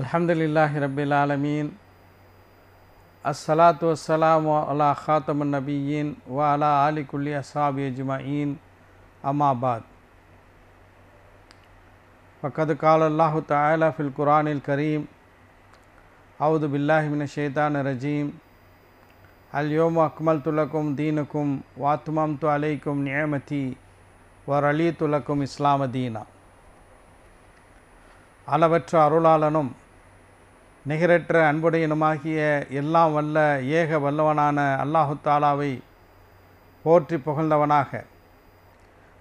அல்ஹம்துலில்லாஹி ரப்பில் ஆலமீன். அஸ்ஸலாத்து வஸ்ஸலாமு அலா காத்தமுன் நபியீன் வ அலா ஆலி குல்லி அஸ்ஹாபி அஜ்மஈன். அம்மா பாத். ஃபக்கத் கால அல்லாஹு தஆலா ஃபில் குர்ஆனில் கரீம், அவுது பில்லாஹி மின ஷைத்தானிர் ரஜீம், அல் யௌம அக்மல்து லக்கும் தீனக்கும் வ அத்மம்து அலைக்கும் நிஅமதி வ ரலீது லக்கும் இஸ்லாம தீனா. அளவற்ற அருளாளனும் நிகரற்ற அன்புடையனுமாகிய எல்லாம் வல்ல ஏக வல்லவனான அல்லாஹு தாலாவை போற்றி புகழ்ந்தவனாக,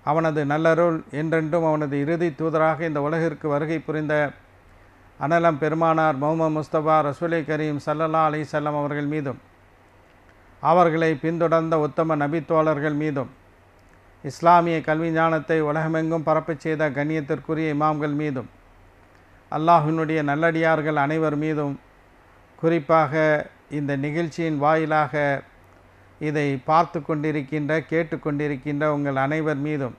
அவனது நல்லருள் என்றென்றும் அவனது இறுதி தூதராக இந்த உலகிற்கு வருகை புரிந்த அனலம் பெருமானார் முஹம்மது முஸ்தபா ரசூலே கரீம் ஸல்லல்லாஹு அலைஹி வஸல்லம் அவர்கள் மீதும், அவர்களை பின்தொடர்ந்த உத்தம நபித்தோழர்கள் மீதும், இஸ்லாமிய கல்வி ஞானத்தை உலகமெங்கும் பரப்பச் செய்த கண்ணியத்திற்குரிய இமாம்கள் மீதும், அல்லாஹ்வினுடைய நல்லடியார்கள் அனைவர் மீதும், குறிப்பாக இந்த நிகழ்ச்சியின் வாயிலாக இதை பார்த்து கொண்டிருக்கின்ற கேட்டுக்கொண்டிருக்கின்ற உங்கள் அனைவர் மீதும்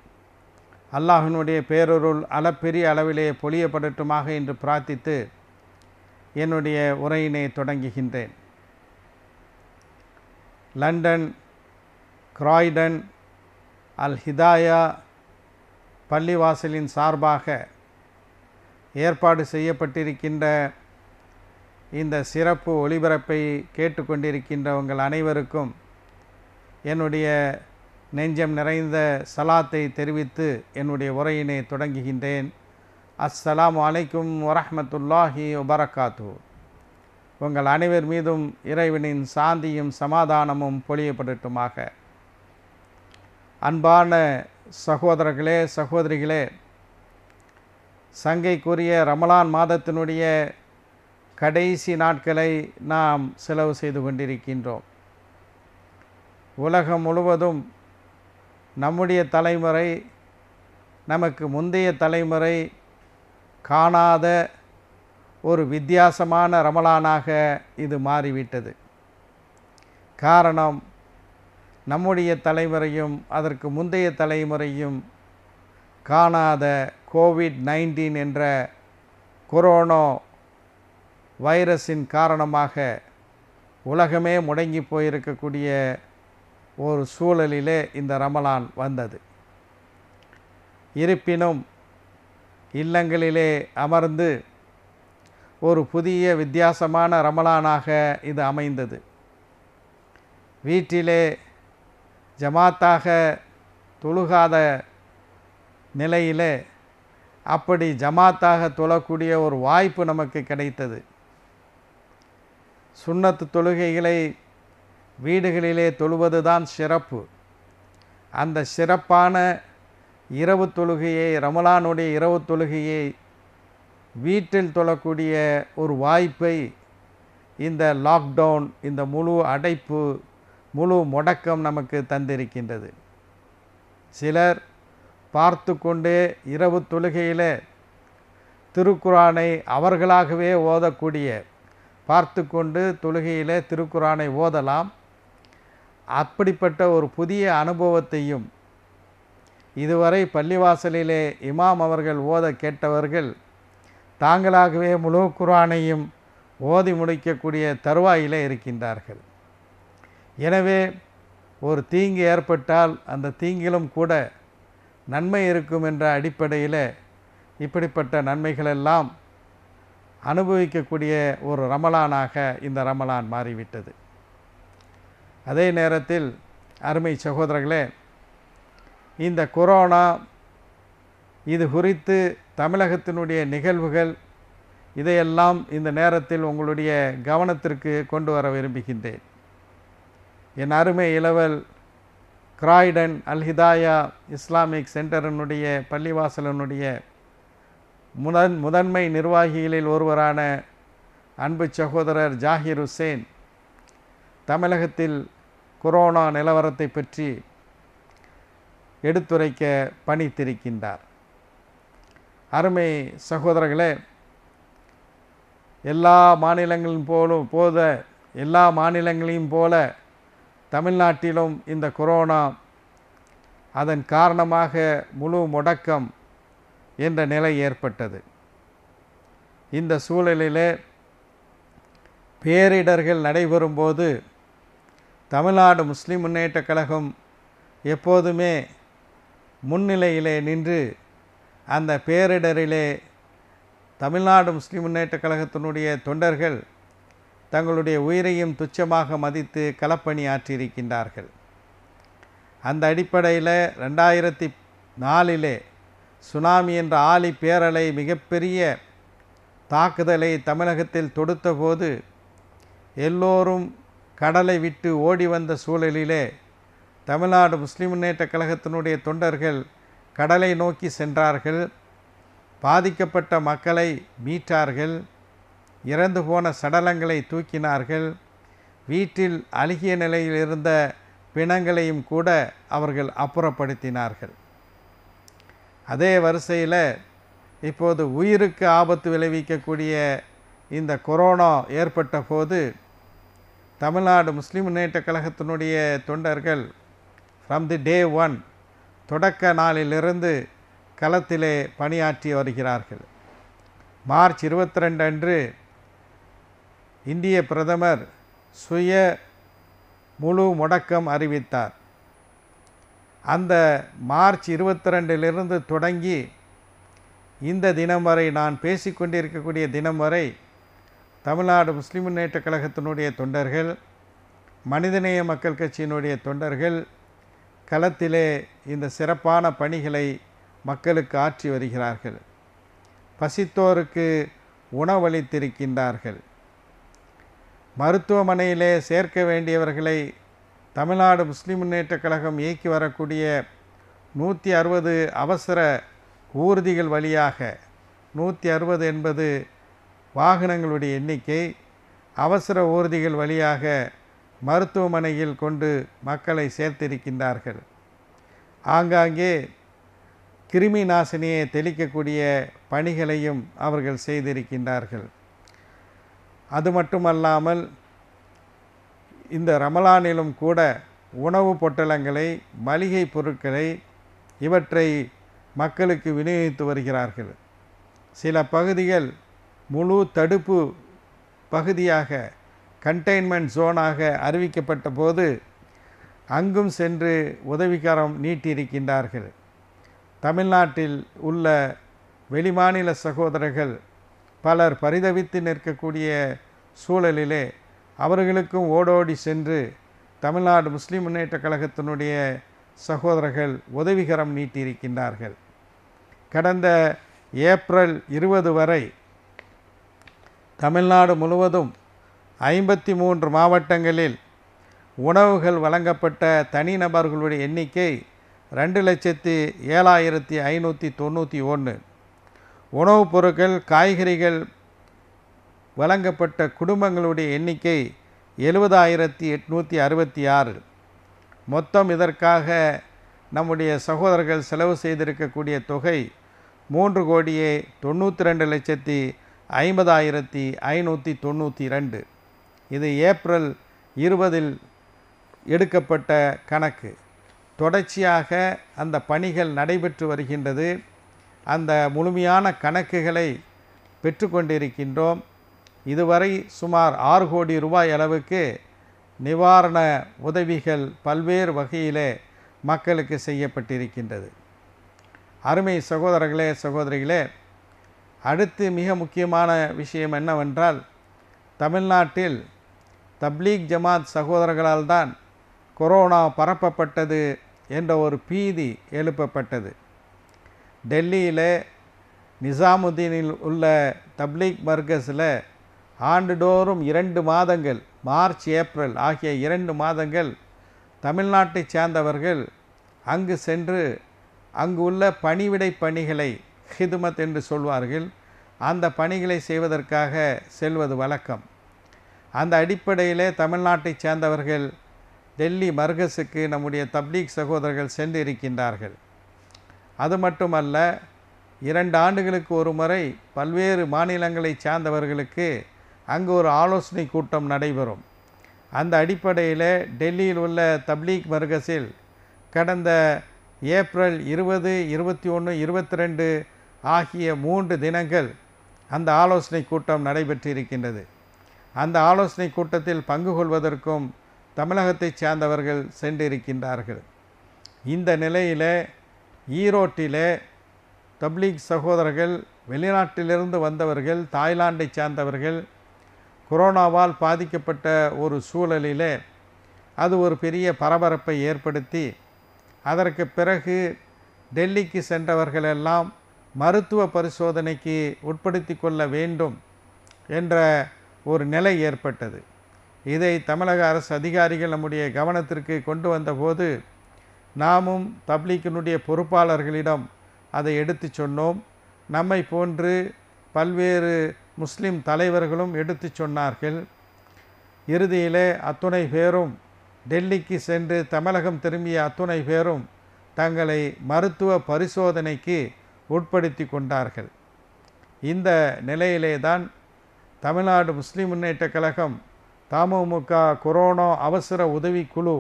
அல்லாஹ்வினுடைய பேரருள் அளப்பெரிய அளவிலே பொழியப்படட்டுமாக என்று பிரார்த்தித்து என்னுடைய உரையினை தொடங்குகின்றேன். லண்டன் கிராய்டன் அல் ஹிதாயா பள்ளிவாசலின் சார்பாக ஏற்பாடு செய்யப்பட்டிருக்கின்ற இந்த சிறப்பு ஒளிபரப்பை கேட்டுக்கொண்டிருக்கின்ற உங்கள் அனைவருக்கும் என்னுடைய நெஞ்சம் நிறைந்த சலாத்தை தெரிவித்து என்னுடைய உரையினை தொடங்குகின்றேன். அஸ்ஸலாமு அலைக்கும் வரஹ்மத்துல்லாஹி வபரகாத்து. உங்கள் அனைவர் மீதும் இறைவனின் சாந்தியும் சமாதானமும் பொழியப்படட்டுமாக. அன்பான சகோதரர்களே, சகோதரிகளே, சங்கைக்குரிய ரமலான் மாதத்தினுடைய கடைசி நாட்களை நாம் செலவு செய்து கொண்டிருக்கின்றோம். உலகம் முழுவதும் நம்முடைய தலைமுறை, நமக்கு முந்தைய தலைமுறை காணாத ஒரு வித்தியாசமான ரமலானாக இது மாறிவிட்டது. காரணம், நம்முடைய தலைமுறையும் அதற்கு முந்தைய தலைமுறையும் காணாத கோவிட்-19 என்ற கொரோனா வைரஸின் காரணமாக உலகமே முடங்கி போயிருக்கக்கூடிய ஒரு சூழலிலே இந்த ரமலான் வந்தது. இருப்பினும் இல்லங்களிலே அமர்ந்து ஒரு புதிய வித்தியாசமான ரமலானாக இது அமைந்தது. வீட்டிலே ஜமாத்தாக தொழுகாத நிலையிலே அப்படி ஜமாத்தாக தொழக்கூடிய ஒரு வாய்ப்பு நமக்கு கிடைத்தது. சுன்னத்து தொழுகைகளை வீடுகளிலே தொழுவது தான் சிறப்பு. அந்த சிறப்பான இரவு தொழுகையை, ரமலானுடைய இரவு தொழுகையை வீட்டில் தொழக்கூடிய ஒரு வாய்ப்பை இந்த லாக்டவுன், இந்த முழு அடைப்பு, முழு முடக்கம் நமக்கு தந்திருக்கின்றது. சிலர் பார்த்து கொண்டே இரவு தொழுகையில் திருக்குரானை அவர்களாகவே ஓதக்கூடிய, பார்த்து கொண்டு தொழுகையில் திருக்குரானை ஓதலாம். அப்படிப்பட்ட ஒரு புதிய அனுபவத்தையும் இதுவரை பள்ளிவாசலிலே இமாம் அவர்கள் ஓத கேட்டவர்கள் தாங்களாகவே முழு குரானையும் ஓதி முடிக்கக்கூடிய தருவாயிலே இருக்கின்றார்கள். எனவே ஒரு தீங்கு ஏற்பட்டால் அந்த தீங்கிலும் கூட நன்மை இருக்கும் என்ற அடிப்படையில் இப்படிப்பட்ட நன்மைகளெல்லாம் அனுபவிக்கக்கூடிய ஒரு ரமலானாக இந்த ரமலான் மாறிவிட்டது. அதே நேரத்தில் அருமை சகோதரர்களே, இந்த கொரோனா இது குறித்து தமிழகத்தினுடைய நிகழ்வுகள் இதையெல்லாம் இந்த நேரத்தில் உங்களுடைய கவனத்திற்கு கொண்டு வர விரும்புகின்றேன். என் அருமை இளவல் கிராய்டன் அல்ஹிதாயா இஸ்லாமிக் சென்டரினுடைய பள்ளிவாசலனுடைய முதன்மை நிர்வாகிகளில் ஒருவரான அன்பு சகோதரர் ஜாகிர் ஹுசேன் தமிழகத்தில் கொரோனா நிலவரத்தை பற்றி எடுத்துரைக்க பணித்திருக்கின்றார். அருமை சகோதரர்களே, எல்லா மாநிலங்களையும் போல தமிழ்நாட்டிலும் இந்த கொரோனா, அதன் காரணமாக முழு முடக்கம் என்ற நிலை ஏற்பட்டது. இந்த சூழலிலே பேரிடர்கள் நடைபெறும்போது தமிழ்நாடு முஸ்லிம் முன்னேற்ற கழகம் எப்போதுமே முன்னிலையிலே நின்று அந்த பேரிடரிலே தமிழ்நாடு முஸ்லிம் முன்னேற்ற கழகத்தினுடைய தொண்டர்கள் தங்களுடைய உயிரையும் துச்சமாக மதித்து களப்பணி ஆற்றியிருக்கின்றார்கள். அந்த அடிப்படையில் 2004 சுனாமி என்ற ஆழி பேரலை மிகப்பெரிய தாக்குதலை தமிழகத்தில் தொடுத்தபோது எல்லோரும் கடலை விட்டு ஓடி வந்த சூழலிலே தமிழ்நாடு முஸ்லிம் முன்னேற்ற கழகத்தினுடைய தொண்டர்கள் கடலை நோக்கி சென்றார்கள், பாதிக்கப்பட்ட மக்களை மீட்டார்கள், இறந்து போன சடலங்களை தூக்கினார்கள், வீட்டில் அழுகிய நிலையில் இருந்த பிணங்களையும் கூட அவர்கள் அப்புறப்படுத்தினார்கள். அதே வரிசையில் இப்போது உயிருக்கு ஆபத்து விளைவிக்கக்கூடிய இந்த கொரோனா ஏற்பட்ட போது தமிழ்நாடு முஸ்லிம் முன்னேற்ற கழகத்தினுடைய தொண்டர்கள் ஃப்ரம் தி டே ஒன், தொடக்க நாளிலிருந்து களத்திலே பணியாற்றி வருகிறார்கள். மார்ச் 22 அன்று இந்திய பிரதமர் சுய முழு முடக்கம் அறிவித்தார். அந்த மார்ச் 22 தொடங்கி இந்த தினம் வரை, நான் பேசிக்கொண்டிருக்கக்கூடிய தினம் வரை, தமிழ்நாடு முஸ்லிம் முன்னேற்ற கழகத்தினுடைய தொண்டர்கள், மனிதநேய மக்கள் கட்சியினுடைய தொண்டர்கள் களத்திலே இந்த சிறப்பான பணிகளை மக்களுக்கு ஆற்றி வருகிறார்கள். பசித்தோருக்கு உணவளித்திருக்கின்றார்கள். மருத்துவமனையிலே சேர்க்க வேண்டியவர்களை தமிழ்நாடு முஸ்லிம் முன்னேற்ற கழகம் இயக்கி வரக்கூடிய 160 அவசர ஊர்திகள் வழியாக, 160 என்பது வாகனங்களுடைய எண்ணிக்கை, அவசர ஊர்திகள் வழியாக மருத்துவமனையில் கொண்டு மக்களை சேர்த்திருக்கின்றார்கள். ஆங்காங்கே கிருமி நாசினியை தெளிக்கக்கூடிய பணிகளையும் அவர்கள் செய்திருக்கின்றார்கள். அது மட்டுமல்லாமல் இந்த ரமலானிலும் கூட உணவு பொட்டலங்களை, மளிகை பொருட்களை, இவற்றை மக்களுக்கு விநியோகித்து வருகிறார்கள். சில பகுதிகள் முழு தடுப்பு பகுதியாக, கண்டெய்ன்மெண்ட் ஜோனாக அறிவிக்கப்பட்ட போது அங்கும் சென்று உதவிக்காரம் நீட்டியிருக்கின்றார்கள். தமிழ்நாட்டில் உள்ள வெளிமாநில சகோதரர்கள் பலர் பரிதவித்து நிற்கக்கூடிய சூழலிலே அவர்களுக்கும் ஓடோடி சென்று தமிழ்நாடு முஸ்லிம் முன்னேற்ற கழகத்தினுடைய சகோதரர்கள் உதவிகரம் நீட்டியிருக்கின்றார்கள். கடந்த ஏப்ரல் 20 வரை தமிழ்நாடு முழுவதும் 53 மாவட்டங்களில் உணவுகள் வழங்கப்பட்ட தனிநபர்களுடைய எண்ணிக்கை 2,07,591. உணவுப் பொருட்கள், காய்கறிகள் வழங்கப்பட்ட குடும்பங்களுடைய எண்ணிக்கை 70,866. மொத்தம் இதற்காக நம்முடைய சகோதரர்கள் செலவு செய்திருக்கக்கூடிய தொகை 3,92,50,592. இது ஏப்ரல் 20 எடுக்கப்பட்ட கணக்கு. தொடர்ச்சியாக அந்த பணிகள் நடைபெற்று வருகின்றது. அந்த முழுமையான கணக்குகளை பெற்றுக்கொண்டிருக்கின்றோம். இதுவரை சுமார் 6 கோடி ரூபாய் அளவுக்கு நிவாரண உதவிகள் பல்வேறு வகையிலே மக்களுக்கு செய்யப்பட்டிருக்கின்றது. அருமை சகோதரர்களே, சகோதரிகளே, அடுத்து மிக முக்கியமான விஷயம் என்னவென்றால், தமிழ்நாட்டில் தப்லீக் ஜமாத் சகோதரர்களால் தான் கொரோனா பரப்பப்பட்டது என்ற ஒரு பீதி எழுப்பப்பட்டது. டெல்லியில் நிசாமுதீனில் உள்ள தப்லீக் மர்கஸில் ஆண்டுதோறும் 2 மாதங்கள், மார்ச், ஏப்ரல் ஆகிய 2 மாதங்கள் தமிழ்நாட்டை சேர்ந்தவர்கள் அங்கு சென்று அங்கு உள்ள பணிவிடை பணிகளை, ஹிதுமத் என்று சொல்வார்கள், அந்த பணிகளை செய்வதற்காக செல்வது வழக்கம். அந்த அடிப்படையிலே தமிழ்நாட்டை சேர்ந்தவர்கள் டெல்லி மர்கஸுக்கு நம்முடைய தப்லீக் சகோதரர்கள் சென்று இருக்கின்றார்கள். அது மட்டுமல்ல, 2 ஆண்டுகளுக்கு ஒரு முறை பல்வேறு மாநிலங்களை சார்ந்தவர்களுக்கு அங்கு ஒரு ஆலோசனை கூட்டம் நடைபெறும். அந்த அடிப்படையில் டெல்லியில் உள்ள தப்லீக் மர்கஸில் கடந்த ஏப்ரல் 20, 21, 22 ஆகிய 3 தினங்கள் அந்த ஆலோசனை கூட்டம் நடைபெற்றிருக்கின்றது. அந்த ஆலோசனை கூட்டத்தில் பங்கு கொள்வதற்கும் தமிழகத்தைச் சார்ந்தவர்கள் சென்றிருக்கின்றார்கள். இந்த நிலையிலே ஈரோட்டிலே தப்லீக் சகோதரர்கள், வெளிநாட்டிலிருந்து வந்தவர்கள், தாய்லாந்தை சார்ந்தவர்கள் கொரோனாவால் பாதிக்கப்பட்ட ஒரு சூழலிலே அது ஒரு பெரிய பரபரப்பை ஏற்படுத்தி அதற்கு பிறகு டெல்லிக்கு சென்றவர்களெல்லாம் மருத்துவ பரிசோதனைக்கு உட்படுத்தி கொள்ள வேண்டும் என்ற ஒரு நிலை ஏற்பட்டது. இதை தமிழக அரசு அதிகாரிகள் நம்முடைய கவனத்திற்கு கொண்டு வந்தபோது நாமும் தப்லீக்கினுடைய பொறுப்பாளர்களிடம் அதை எடுத்து சொன்னோம். நம்மை போன்று பல்வேறு முஸ்லிம் தலைவர்களும் எடுத்து சொன்னார்கள். இறுதியிலே அத்துணை பேரும் டெல்லிக்கு சென்று தமிழகம் திரும்பிய அத்துணை பேரும் தங்களை மருத்துவ பரிசோதனைக்கு உட்படுத்தி கொண்டார்கள். இந்த நிலையிலே தான் தமிழ்நாடு முஸ்லிம் முன்னேற்ற கழகம் தமுமுக கொரோனா அவசர உதவி குழு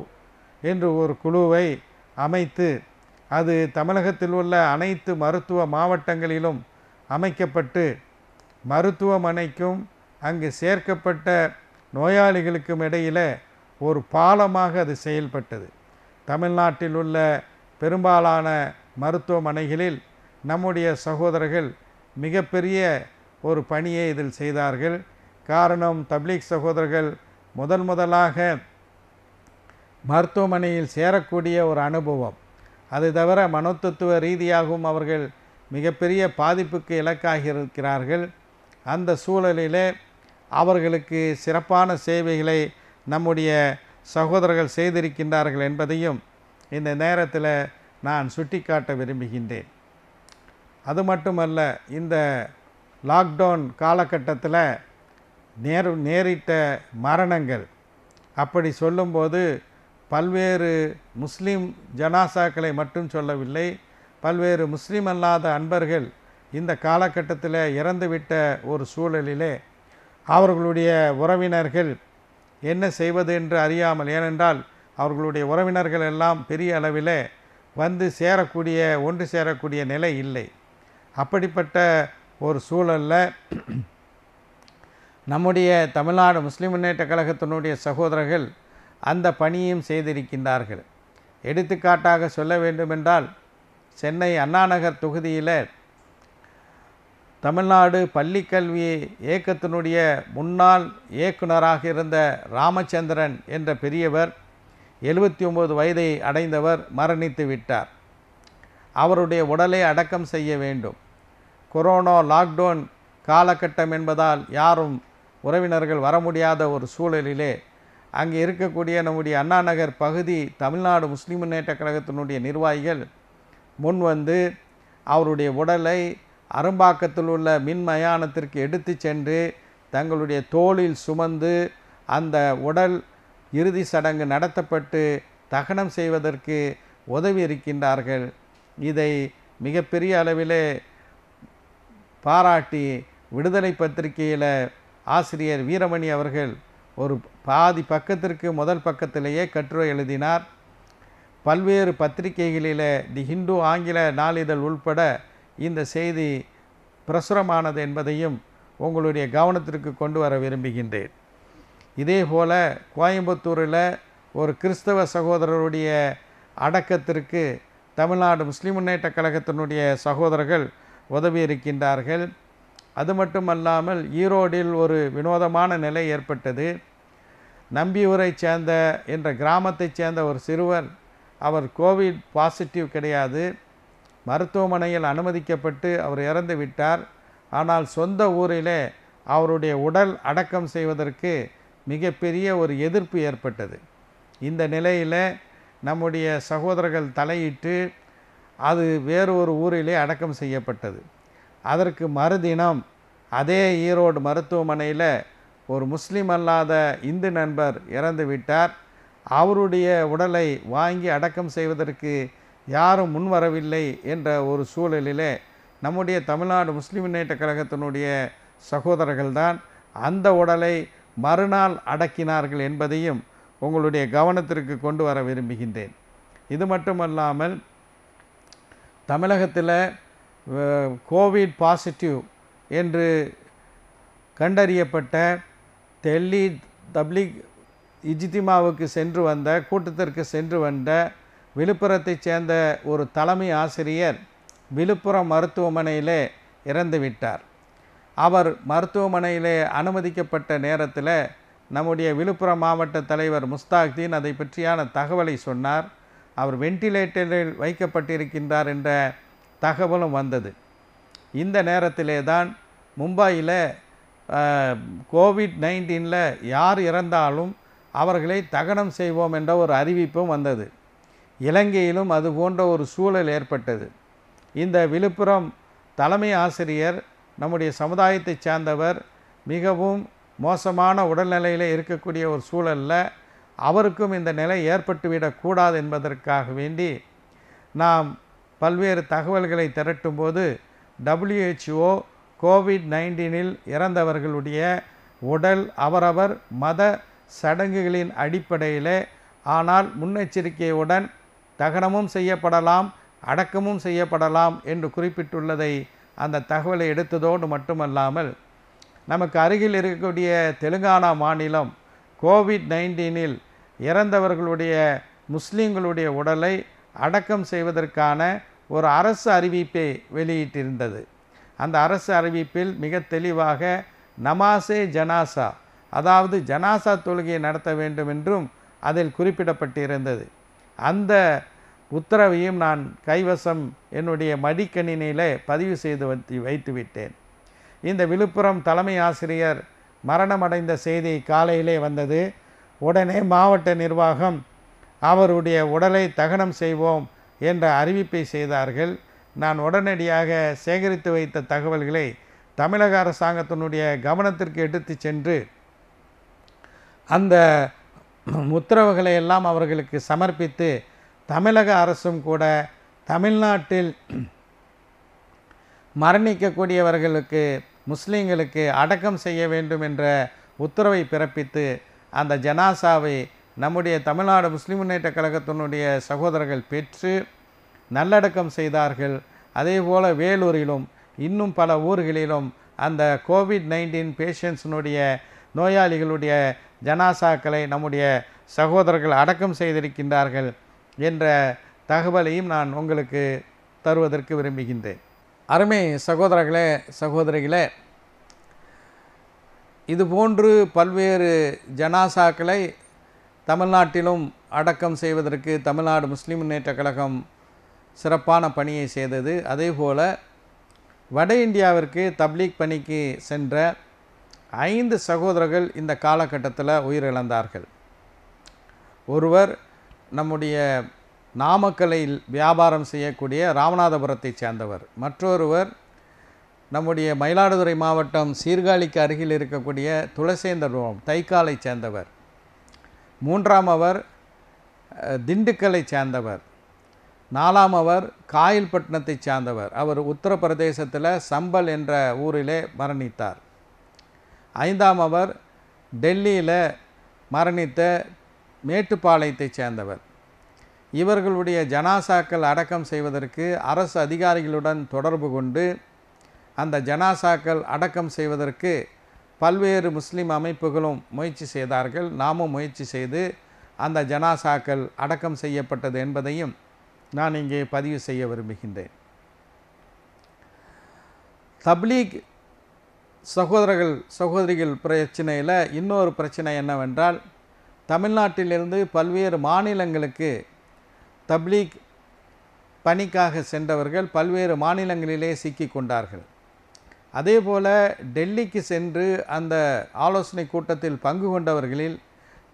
என்று ஒரு குழுவை அமைத்து அது தமிழகத்தில் உள்ள அனைத்து மருத்துவ மாவட்டங்களிலும் அமைக்கப்பட்டு மருத்துவமனைக்கும் அங்கு சேர்க்கப்பட்ட நோயாளிகளுக்கும் இடையில் ஒரு பாலமாக அது செயல்பட்டது. தமிழ்நாட்டில் உள்ள பெரும்பாலான மருத்துவமனைகளில் நம்முடைய சகோதரர்கள் மிகப்பெரிய ஒரு பணியை இதில் செய்தார்கள். காரணம், தப்லீக் சகோதரர்கள் முதலாக மருத்துவமனையில் சேரக்கூடிய ஒரு அனுபவம். அது தவிர மனோதத்துவ ரீதியாகவும் அவர்கள் மிகப்பெரிய பாதிப்புக்கு இலக்காகியிருக்கிறார்கள். அந்த சூழலிலே அவர்களுக்கு சிறப்பான சேவைகளை நம்முடைய சகோதரர்கள் செய்திருக்கின்றார்கள் என்பதையும் இந்த நேரத்தில் நான் சுட்டிக்காட்ட விரும்புகின்றேன். அது மட்டுமல்ல, இந்த லாக்டவுன் காலகட்டத்தில் நேரிட்ட மரணங்கள் அப்படி சொல்லும்போது பல்வேறு முஸ்லீம் ஜனாசாக்களை மட்டும் சொல்லவில்லை, பல்வேறு முஸ்லீம் அல்லாத அன்பர்கள் இந்த காலகட்டத்தில் இறந்துவிட்ட ஒரு சூழலிலே அவர்களுடைய உறவினர்கள் என்ன செய்வது என்று அறியாமல், ஏனென்றால் அவர்களுடைய உறவினர்கள் எல்லாம் பெரிய அளவில் வந்து ஒன்று சேரக்கூடிய நிலை இல்லை. அப்படிப்பட்ட ஒரு சூழலில் நம்முடைய தமிழ்நாடு முஸ்லிம் முன்னேற்ற கழகத்தினுடைய சகோதரர்கள் அந்த பணியையும் செய்திருக்கின்றார்கள். எடுத்துக்காட்டாக சொல்ல வேண்டுமென்றால், சென்னை அண்ணாநகர் தொகுதியில் தமிழ்நாடு பள்ளிக்கல்வி இயக்கத்தினுடைய முன்னாள் இயக்குநராக இருந்த ராமச்சந்திரன் என்ற பெரியவர் 79 வயதை அடைந்தவர் மரணித்து விட்டார். அவருடைய உடலை அடக்கம் செய்ய வேண்டும். கொரோனா லாக்டவுன் காலகட்டம் என்பதால் யாரும் உறவினர்கள் வர முடியாத ஒரு சூழலிலே அங்கே இருக்கக்கூடிய நம்முடைய அண்ணாநகர் பகுதி தமிழ்நாடு முஸ்லிம் முன்னேற்ற கழகத்தினுடைய நிர்வாகிகள் முன் வந்து அவருடைய உடலை அரும்பாக்கத்தில் உள்ள மின் மயானத்திற்கு எடுத்து சென்று தங்களுடைய தோளில் சுமந்து அந்த உடல் இறுதி சடங்கு நடத்தப்பட்டு தகனம் செய்வதற்கு உதவி இருக்கின்றார்கள். இதை மிகப்பெரிய அளவிலே பாராட்டி விடுதலை பத்திரிகையில் ஆசிரியர் வீரமணி அவர்கள் ஒரு பாதி பக்கத்திற்கு முதல் பக்கத்திலேயே கட்டுரை எழுதினார். பல்வேறு பத்திரிகைகளில் தி ஹிந்து ஆங்கில நாளிதழ் உள்பட இந்த செய்தி பிரசுரமானது என்பதையும் உங்களுடைய கவனத்திற்கு கொண்டு வர விரும்புகின்றேன். இதேபோல் கோயம்புத்தூரில் ஒரு கிறிஸ்தவ சகோதரருடைய அடக்கத்திற்கு தமிழ்நாடு முஸ்லிம் முன்னேற்ற கழகத்தினுடைய சகோதரர்கள் உதவி இருக்கின்றார்கள். அது மட்டுமல்லாமல் ஈரோடில் ஒரு வினோதமான நிலை ஏற்பட்டது. நம்பியூரை சேர்ந்த என்ற கிராமத்தைச் சேர்ந்த ஒரு சிறுவர், அவர் கோவிட் பாசிட்டிவ் கிடையாது, மருத்துவமனையில் அனுமதிக்கப்பட்டு அவர் இறந்து விட்டார். ஆனால் சொந்த ஊரிலே அவருடைய உடல் அடக்கம் செய்வதற்கு மிகப்பெரிய ஒரு எதிர்ப்பு ஏற்பட்டது. இந்த நிலையில் நம்முடைய சகோதரர்கள் தலையிட்டு அது வேறு ஒரு ஊரிலே அடக்கம் செய்யப்பட்டது. அதற்கு மறுதினம் அதே ஈரோடு மருத்துவமனையில் ஒரு முஸ்லீம் அல்லாத இந்து நண்பர் இறந்து விட்டார். அவருடைய உடலை வாங்கி அடக்கம் செய்வதற்கு யாரும் முன்வரவில்லை என்ற ஒரு சூழலிலே நம்முடைய தமிழ்நாடு முஸ்லிம் முன்னேற்ற கழகத்தினுடைய சகோதரர்கள்தான் அந்த உடலை மறுநாள் அடக்கினார்கள் என்பதையும் உங்களுடைய கவனத்திற்கு கொண்டு வர விரும்புகின்றேன். இது மட்டுமல்லாமல் தமிழகத்தில் கோவிட் பாசிட்டிவ் என்று கண்டறியப்பட்ட டெல்லி தப்லீக் இஜ்திமாவுக்கு சென்று வந்த கூட்டத்திற்கு சென்று வந்த விழுப்புரத்தைச் சேர்ந்த ஒரு தலைமை ஆசிரியர் விழுப்புரம் மருத்துவமனையிலே இறந்துவிட்டார். அவர் மருத்துவமனையிலே அனுமதிக்கப்பட்ட நேரத்தில் நம்முடைய விழுப்புரம் மாவட்ட தலைவர் முஸ்தாக்தீன் அதை பற்றியான தகவலை சொன்னார். அவர் வெண்டிலேட்டரில் வைக்கப்பட்டிருக்கின்றார் என்ற தகவலும் வந்தது. இந்த நேரத்திலே தான் மும்பையில் கோவிட்-19ல் யார் இறந்தாலும் அவர்களை தகனம் செய்வோம் என்ற ஒரு அறிவிப்பும் வந்தது. இலங்கையிலும் அது போன்ற ஒரு சூழல் ஏற்பட்டது. இந்த விழுப்புரம் தலைமை ஆசிரியர் நம்முடைய சமுதாயத்தைச் சார்ந்தவர், மிகவும் மோசமான உடல்நிலையில் இருக்கக்கூடிய ஒரு சூழலில் அவருக்கும் இந்த நிலை ஏற்பட்டுவிடக்கூடாது என்பதற்காக வேண்டி நாம் பல்வேறு தகவல்களை திரட்டும்போது WHO கோவிட்-19ல் இறந்தவர்களுடைய உடல் அவரவர் மத சடங்குகளின் அடிப்படையிலே ஆனால் முன்னெச்சரிக்கையுடன் தகனமும் செய்யப்படலாம், அடக்கமும் செய்யப்படலாம் என்று குறிப்பிட்டுள்ளதை அந்த தகவலை எடுத்ததோடு மட்டுமல்லாமல் நமக்கு அருகில் இருக்கக்கூடிய தெலுங்கானா மாநிலம் கோவிட்-19ல் இறந்தவர்களுடைய முஸ்லீம்களுடைய உடலை அடக்கம் செய்வதற்கான ஒரு அரசு அறிவிப்பை வெளியிட்டிருந்தது. அந்த அரசு அறிவிப்பில் மிக தெளிவாக நமாசே ஜனாசா, அதாவது ஜனாசா தொழுகையை நடத்த வேண்டும் என்றும் அதில் குறிப்பிடப்பட்டிருந்தது. அந்த உத்தரவையும் நான் கைவசம் என்னுடைய மடிக்கணினியிலே பதிவு செய்து வைத்துவிட்டேன். இந்த விழுப்புரம் தலைமை ஆசிரியர் மரணமடைந்த செய்தி காலையிலே வந்தது. உடனே மாவட்ட நிர்வாகம் அவருடைய உடலை தகனம் செய்வோம் என்ற அறிவிப்பை செய்தார்கள். நான் உடனடியாக சேகரித்து வைத்த தகவல்களை தமிழக அரசாங்கத்தினுடைய கவனத்திற்கு எடுத்து சென்று அந்த உத்தரவுகளை எல்லாம் அவர்களுக்கு சமர்ப்பித்து தமிழக அரசும் கூட தமிழ்நாட்டில் மரணிக்கக்கூடியவர்களுக்கு முஸ்லீம்களுக்கு அடக்கம் செய்ய வேண்டும் என்ற உத்தரவை பிறப்பித்து அந்த ஜனாசாவை நம்முடைய தமிழ்நாடு முஸ்லிம் முன்னேற்ற கழகத்தினுடைய சகோதரர்கள் பெற்று நல்லடக்கம் செய்தார்கள். அதேபோல் வேலூரிலும் இன்னும் பல ஊர்களிலும் அந்த கோவிட்-19 பேஷண்ட்ஸினுடைய நோயாளிகளுடைய ஜனாசாக்களை நம்முடைய சகோதரர்கள் அடக்கம் செய்திருக்கின்றார்கள் என்ற தகவலையும் நான் உங்களுக்கு தருவதற்கு விரும்புகின்றேன். அருமை சகோதரர்களே, சகோதரிகளே, இதுபோன்று பல்வேறு ஜனாசாக்களை தமிழ்நாட்டிலும் அடக்கம் செய்வதற்கு தமிழ்நாடு முஸ்லிம் முன்னேற்ற கழகம் சிறப்பான பணியை செய்தது. அதேபோல் வட இந்தியாவிற்கு தப்லீக் பணிக்கு சென்ற 5 சகோதரர்கள் இந்த காலகட்டத்தில் உயிரிழந்தார்கள். ஒருவர் நம்முடைய நாமக்கலில் வியாபாரம் செய்யக்கூடிய ராமநாதபுரத்தை சேர்ந்தவர். மற்றொருவர் நம்முடைய மயிலாடுதுறை மாவட்டம் சீர்காழிக்கு அருகில் இருக்கக்கூடிய துளசேந்தபுரம் தைக்காலை சேர்ந்தவர். மூன்றாம் அவர் திண்டுக்கலை சேர்ந்தவர். 4ஆம் அவர் காயல்பட்டினத்தை சார்ந்தவர். அவர் உத்தரப்பிரதேசத்தில் சம்பல் என்ற ஊரிலே மரணித்தார். 5ஆம் அவர் டெல்லியில் மரணித்த மேட்டுப்பாளையத்தை சேர்ந்தவர். இவர்களுடைய ஜனாசாக்கள் அடக்கம் செய்வதற்கு அரசு அதிகாரிகளுடன் தொடர்பு கொண்டு அந்த ஜனாசாக்கள் அடக்கம் செய்வதற்கு பல்வேறு முஸ்லீம் அமைப்புகளும் முயற்சி செய்தார்கள். நாமும் முயற்சி செய்து அந்த ஜனாசாக்கள் அடக்கம் செய்யப்பட்டது என்பதையும் நான் இங்கே பதிவு செய்ய விரும்புகின்றேன். தப்லீக் சகோதரர்கள் சகோதரிகள் பிரச்சனையில் இன்னொரு பிரச்சனை என்னவென்றால், தமிழ்நாட்டிலிருந்து பல்வேறு மாநிலங்களுக்கு தப்லீக் பணிக்காக சென்றவர்கள் பல்வேறு மாநிலங்களிலே சிக்கி கொண்டார்கள். அதேபோல் டெல்லிக்கு சென்று அந்த ஆலோசனை கூட்டத்தில் பங்கு கொண்டவர்களில்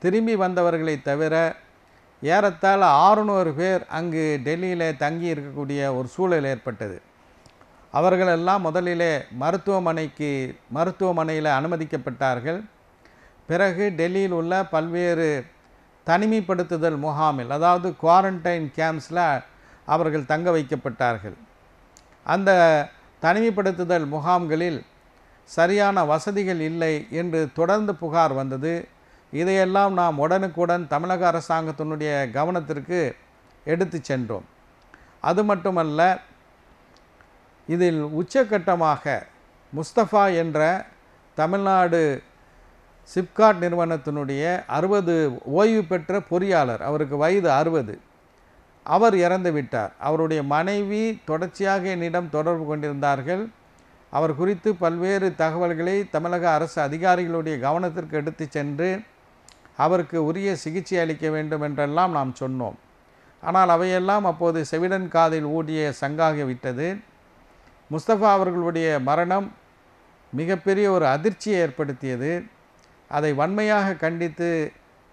திரும்பி வந்தவர்களை தவிர ஏறத்தாழ 600 பேர் அங்கு டெல்லியில் தங்கி இருக்கக்கூடிய ஒரு சூழல் ஏற்பட்டது. அவர்களெல்லாம் முதலிலே மருத்துவமனையில் அனுமதிக்கப்பட்டார்கள். பிறகு டெல்லியில் உள்ள பல்வேறு தனிமைப்படுத்துதல் முகாமில், அதாவது குவாரண்டைன் கேம்ப்ஸில் அவர்கள் தங்க வைக்கப்பட்டார்கள். அந்த தனிமைப்படுத்துதல் முகாம்களில் சரியான வசதிகள் இல்லை என்று தொடர்ந்து புகார் வந்தது. இதையெல்லாம் நாம் உடனுக்குடன் தமிழக அரசாங்கத்தினுடைய கவனத்திற்கு எடுத்து சென்றோம். அது மட்டுமல்ல, இதில் உச்சக்கட்டமாக முஸ்தபா என்ற தமிழ்நாடு சிப்காட் நிறுவனத்தினுடைய 60 ஓய்வு பெற்ற பொறியாளர், அவருக்கு வயது 60, அவர் இறந்து விட்டார். அவருடைய மனைவி தொடர்ச்சியாக என்னிடம் தொடர்பு கொண்டிருந்தார்கள். அவர் குறித்து பல்வேறு தகவல்களை தமிழக அரசு அதிகாரிகளுடைய கவனத்திற்கு எடுத்து சென்று அவருக்கு உரிய சிகிச்சை அளிக்க வேண்டும் என்றெல்லாம் நாம் சொன்னோம். ஆனால் அவையெல்லாம் அப்போது செவிடன் காதில் ஊடிய சங்காகிவிட்டது. முஸ்தபா அவர்களுடைய மரணம் மிகப்பெரிய ஒரு அதிர்ச்சியை ஏற்படுத்தியது. அதை வன்மையாக கண்டித்து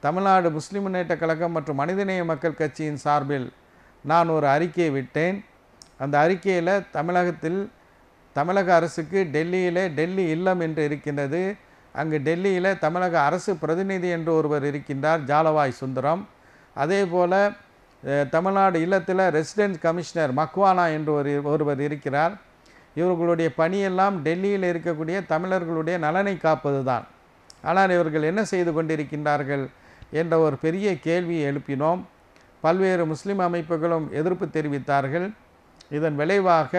தமிழ்நாடு முஸ்லிம் முன்னேற்ற கழகம் மற்றும் மனிதநேய மக்கள் கட்சியின் சார்பில் நான் ஒரு அறிக்கையை விட்டேன். அந்த அறிக்கையில் தமிழக அரசுக்கு டெல்லி இல்லம் என்று இருக்கின்றது. அங்கு டெல்லியில் தமிழக அரசு பிரதிநிதி என்று ஒருவர் இருக்கின்றார், ஜாலவாய் சுந்தரம். அதே போல் தமிழ்நாடு இல்லத்தில் ரெசிடென்ட் கமிஷனர் மக்வானா என்று ஒருவர் இருக்கிறார். இவர்களுடைய பணியெல்லாம் டெல்லியில் இருக்கக்கூடிய தமிழர்களுடைய நலனை காப்பது தான். ஆனால் இவர்கள் என்ன செய்து கொண்டிருக்கின்றார்கள் என்ற ஒரு பெரிய கேள்வியை எழுப்பினோம். பல்வேறு முஸ்லீம் அமைப்புகளும் எதிர்ப்பு தெரிவித்தார்கள். இதன் விளைவாக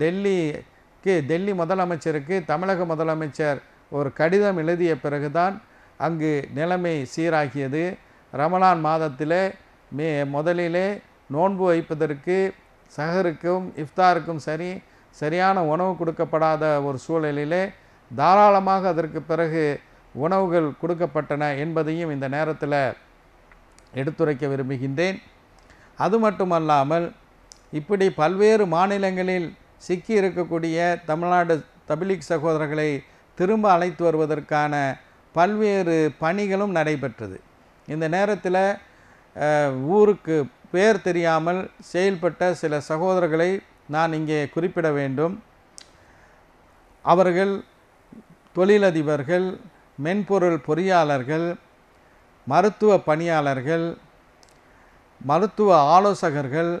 டெல்லி முதலமைச்சருக்கு தமிழக முதலமைச்சர் ஒரு கடிதம் எழுதிய பிறகுதான் அங்கு நிலைமை சீராகியது. ரமலான் மாதத்தில் முதலிலே நோன்பு வைப்பதற்கு சஹருக்கும் இஃப்தாருக்கும் சரியான உணவு கொடுக்கப்படாத ஒரு சூழலிலே தாராளமாக அதற்கு பிறகு உணவுகள் கொடுக்கப்பட்டன என்பதையும் இந்த நேரத்தில் எடுத்துரைக்க விரும்புகின்றேன். அது மட்டுமல்லாமல் இப்படி பல்வேறு மாநிலங்களில் சிக்கி இருக்கக்கூடிய தமிழ்நாடு தபிலீக் சகோதரர்களை திரும்ப அழைத்து வருவதற்கான பல்வேறு பணிகளும் நடைபெற்றது. இந்த நேரத்தில் ஊருக்கு பேர் தெரியாமல் செயல்பட்ட சில சகோதரர்களை நான் இங்கே குறிப்பிட வேண்டும். அவர்கள் தொழிலதிபர்கள், மென்பொருள் பொறியாளர்கள், மருத்துவ பணியாளர்கள், மருத்துவ ஆலோசகர்கள்,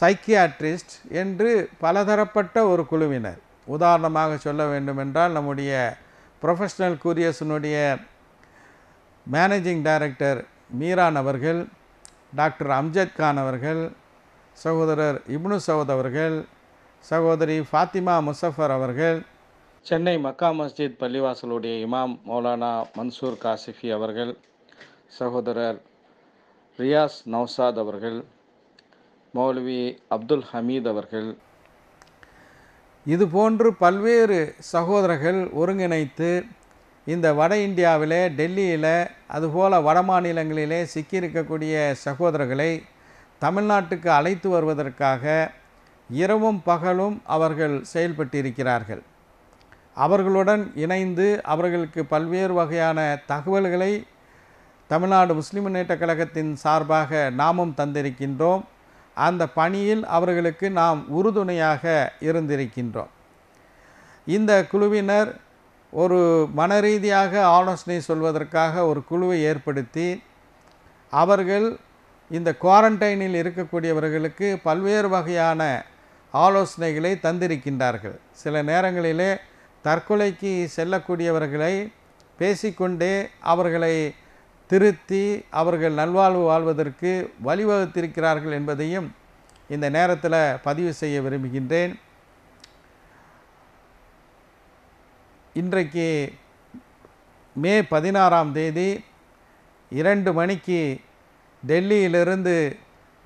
சைக்கியாட்ரிஸ்ட் என்று பலதரப்பட்ட ஒரு குழுவினர். உதாரணமாக சொல்ல வேண்டுமென்றால் நம்முடைய ப்ரொஃபஷ்னல் கூரியர்ஸினுடைய மேனேஜிங் டைரக்டர் மீரான் அவர்கள், டாக்டர் அம்ஜத் கான் அவர்கள், சகோதரர் இப்னு சவுத் அவர்கள், சகோதரி ஃபாத்திமா முசஃபர் அவர்கள், சென்னை மக்கா மஸ்ஜித் பள்ளிவாசலுடைய இமாம் மௌலானா மன்சூர் காசிஃபி அவர்கள், சகோதரர் ரியாஸ் நௌசாத் அவர்கள், மௌலவி அப்துல் ஹமீத் அவர்கள், இதுபோன்று பல்வேறு சகோதரர்கள் ஒருங்கிணைத்து இந்த வட இந்தியாவிலே டெல்லியில் அதுபோல் வட மாநிலங்களிலே சிக்கியிருக்கக்கூடிய சகோதரர்களை தமிழ்நாட்டுக்கு அழைத்து வருவதற்காக இரவும் பகலும் அவர்கள் செயல்பட்டிருக்கிறார்கள். அவர்களுடன் இணைந்து அவர்களுக்கு பல்வேறு வகையான தகவல்களை தமிழ்நாடு முஸ்லிம் முன்னேற்ற கழகத்தின் சார்பாக நாமும் தந்திருக்கின்றோம். அந்த பணியில் அவர்களுக்கு நாம் உறுதுணையாக இருந்திருக்கின்றோம். இந்த குழுவினர் ஒரு மனரீதியாக ஆலோசனை சொல்வதற்காக ஒரு குழுவை ஏற்படுத்தி அவர்கள் இந்த குவாரண்டைனில் இருக்கக்கூடியவர்களுக்கு பல்வேறு வகையான ஆலோசனைகளை தந்திருக்கின்றார்கள். சில நேரங்களிலே தற்கொலைக்கு செல்லக்கூடியவர்களை பேசிக்கொண்டே அவர்களை திருத்தி அவர்கள் நல்வாழ்வு வாழ்வதற்கு வழிவகுத்திருக்கிறார்கள் என்பதையும் இந்த நேரத்தில் பதிவு செய்ய விரும்புகின்றேன். இன்றைக்கு மே 16 2 மணிக்கு டெல்லியிலிருந்து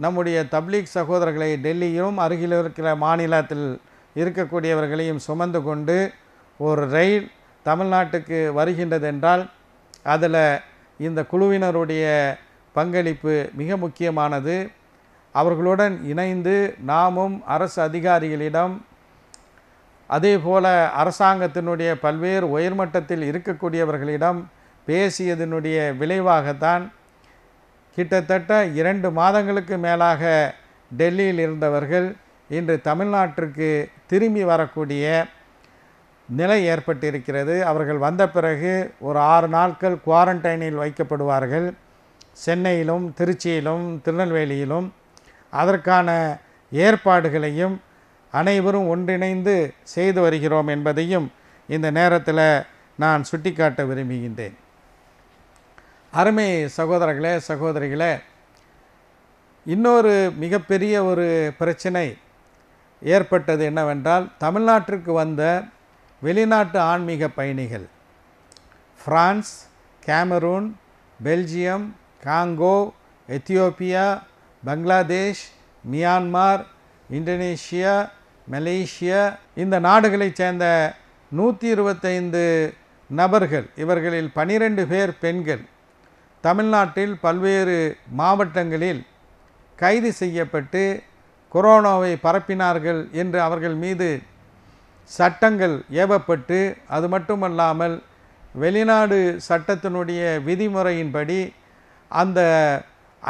நம்முடைய தப்லீக் சகோதரர்களை டெல்லியிலும் அருகில் இருக்கிற மாநிலத்தில் இருக்கக்கூடியவர்களையும் சுமந்து கொண்டு ஒரு ரயில் தமிழ்நாட்டுக்கு வருகின்றது என்றால் அதில் இந்த குழுவினருடைய பங்களிப்பு மிக முக்கியமானது. அவர்களுடன் இணைந்து நாமும் அரசு அதிகாரிகளிடம் அதேபோல் அரசாங்கத்தினுடைய பல்வேறு உயர்மட்டத்தில் இருக்கக்கூடியவர்களிடம் பேசியதனுடைய விளைவாகத்தான் கிட்டத்தட்ட 2 மாதங்களுக்கு மேலாக டெல்லியில் இருந்தவர்கள் இன்று தமிழ்நாட்டிற்கு திரும்பி வரக்கூடிய நிலை ஏற்பட்டிருக்கிறது. அவர்கள் வந்த பிறகு ஒரு 6 நாட்கள் குவாரண்டைனில் வைக்கப்படுவார்கள். சென்னையிலும் திருச்சியிலும் திருநெல்வேலியிலும் அதற்கான ஏற்பாடுகளையும் அனைவரும் ஒன்றிணைந்து செய்து வருகிறோம் என்பதையும் இந்த நேரத்தில் நான் சுட்டிக்காட்ட விரும்புகின்றேன். அருமை சகோதரர்களே, சகோதரிகளே, இன்னொரு மிகப்பெரிய ஒரு பிரச்சனை ஏற்பட்டது என்னவென்றால், தமிழ்நாட்டிற்கு வந்த வெளிநாட்டு ஆன்மீக பயணிகள் France, Cameroon, Belgium, Congo, Ethiopia, Bangladesh, Myanmar, Indonesia, Malaysia, இந்த நாடுகளைச் சேர்ந்த 125 நபர்கள், இவர்களில் 12 பேர் பெண்கள், தமிழ்நாட்டில் பல்வேறு மாவட்டங்களில் கைது செய்யப்பட்டு கொரோனாவை பரப்பினார்கள் என்று அவர்கள் மீது சட்டங்கள் ஏவப்பட்டு, அது மட்டுமல்லாமல் வெளிநாடு சட்டத்தினுடைய விதிமுறையின்படி அந்த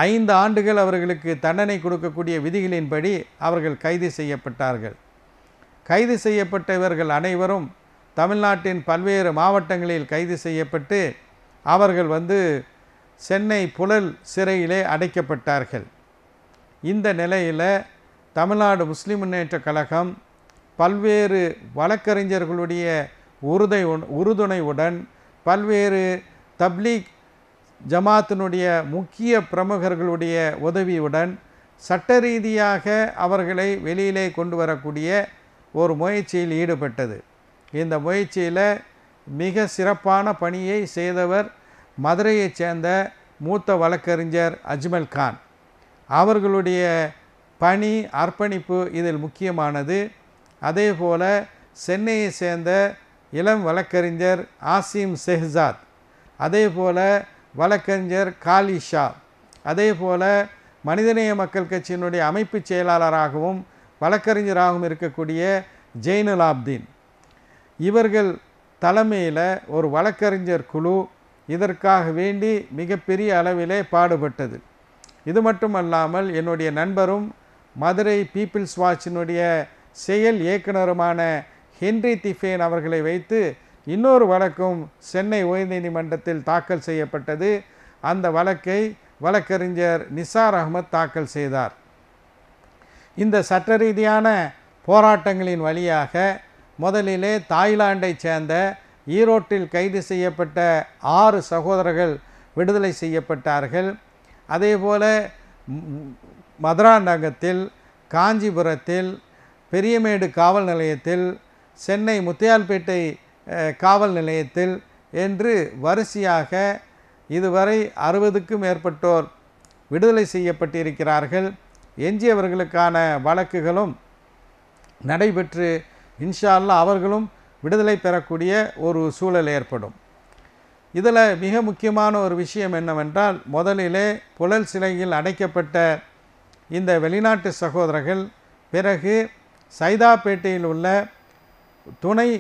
5 ஆண்டுகள் அவர்களுக்கு தண்டனை கொடுக்கக்கூடிய விதிகளின்படி அவர்கள் கைது செய்யப்பட்டார்கள். கைது செய்யப்பட்ட இவர்கள் அனைவரும் தமிழ்நாட்டின் பல்வேறு மாவட்டங்களில் கைது செய்யப்பட்டு அவர்கள் சென்னை புழல் சிறையிலே அடைக்கப்பட்டார்கள். இந்த நிலையில் தமிழ்நாடு முஸ்லிம் முன்னேற்ற கழகம் பல்வேறு வழக்கறிஞர்களுடைய உறுதுணையுடன் பல்வேறு தப்லீக் ஜமாத்தினுடைய முக்கிய பிரமுகர்களுடைய உதவியுடன் சட்ட ரீதியாக அவர்களை வெளியிலே கொண்டு வரக்கூடிய ஒரு முயற்சியில் ஈடுபட்டது. இந்த முயற்சியில் மிக சிறப்பான பணியை செய்தவர் மதுரையைச் சேர்ந்த மூத்த வழக்கறிஞர் அஜ்மல் கான். அவர்களுடைய பணி, அர்ப்பணிப்பு இதில் முக்கியமானது. அதே போல சென்னையை சேர்ந்த இளம் வழக்கறிஞர் ஆசிம் ஷெஹ்சாத், அதே போல வழக்கறிஞர் காலிஷா, அதே போல மனிதநேய மக்கள் கட்சியினுடைய அமைப்பு செயலாளராகவும் வழக்கறிஞராகவும் இருக்கக்கூடிய ஜெயினுலாப்தீன், இவர்கள் தலைமையில் ஒரு வழக்கறிஞர் குழு இதற்காக வேண்டி மிகப்பெரிய அளவிலே பாடுபட்டது. இது மட்டுமல்லாமல் என்னுடைய நண்பரும் மதுரை பீப்புள்ஸ் வாட்சினுடைய செயல் இயக்குனருமான ஹென்றி திஃபேன் அவர்களை வைத்து இன்னொரு வழக்கும் சென்னை உயர்நீதிமன்றத்தில் தாக்கல் செய்யப்பட்டது. அந்த வழக்கை வழக்கறிஞர் நிசார் அகமத் தாக்கல் செய்தார். இந்த சட்ட ரீதியான போராட்டங்களின் வழியாக முதலிலே தாய்லாந்தை சேர்ந்த ஈரோட்டில் கைது செய்யப்பட்ட 6 சகோதரர்கள் விடுதலை செய்யப்பட்டார்கள். அதேபோல மதுராந்தகத்தில், காஞ்சிபுரத்தில், பெரியமேடு காவல் நிலையத்தில், சென்னை முத்தியால்பேட்டை காவல் நிலையத்தில் என்று வரிசையாக இதுவரை 60க்கும் மேற்பட்டோர் விடுதலை செய்யப்பட்டிருக்கிறார்கள். எஞ்சியவர்களுக்கான வழக்குகளும் நடைபெற்று இன்ஷா அல்லாஹ் அவர்களும் விடுதலை பெறக்கூடிய ஒரு சூழல் ஏற்படும். இதில் மிக முக்கியமான ஒரு விஷயம் என்னவென்றால், முதலிலே புழல் சிறையில் அடைக்கப்பட்ட இந்த வெளிநாட்டு சகோதரர்கள் பிறகு சைதாப்பேட்டையில் உள்ள துணை